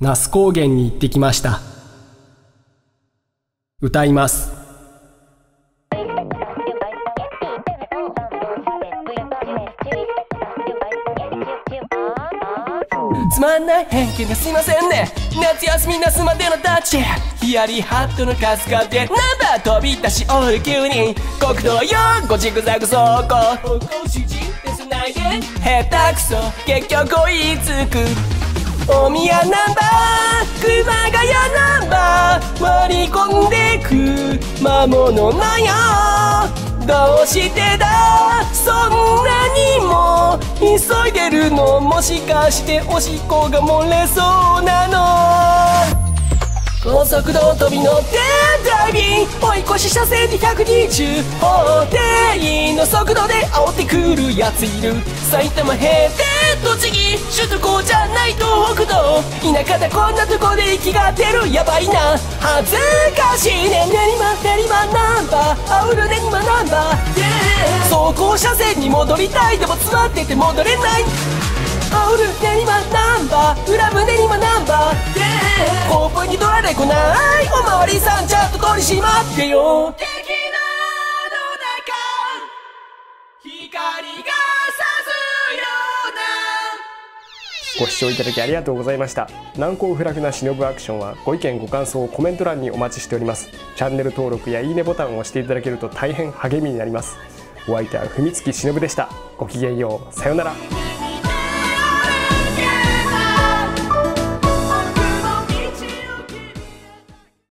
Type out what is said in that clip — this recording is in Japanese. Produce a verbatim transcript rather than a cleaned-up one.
那須高原に行ってきました。歌います。つまんない偏見がすいませんね。夏休みなすまでのタッチ、ヒヤリハットのカスカでナンバー飛び出しオール急に国道よんごジグザグ走行、方向指示でつないで下手くそ結局追いつく。大宮ナンバー熊谷ナンバー割り込んでく魔物なよ、どうしてだそんなにも急いでるの、もしかしておしっこが漏れそうなの。高速道飛び乗ってダイビング、追い越し車線にひゃくにじゅう法定の速度で煽ってくるやついる。埼玉平定栃木首都高じゃない東北道、田舎だこんなとこで息が出る、やばいな恥ずかしいね。練馬練馬ナンバー煽る練馬ナンバー、yeah! 走行車線に戻りたい、でも詰まってて戻れない、煽る練馬ナンバー裏胸練馬ナンバー、yeah! オープンに取られこないおまわりさん、ちゃんと取り締まってよ。敵の中光が差すような。ご視聴いただきありがとうございました。難攻不落な忍アクションはご意見ご感想をコメント欄にお待ちしております。チャンネル登録やいいねボタンを押していただけると大変励みになります。お相手は文月しのぶでした。ごきげんよう。さようなら。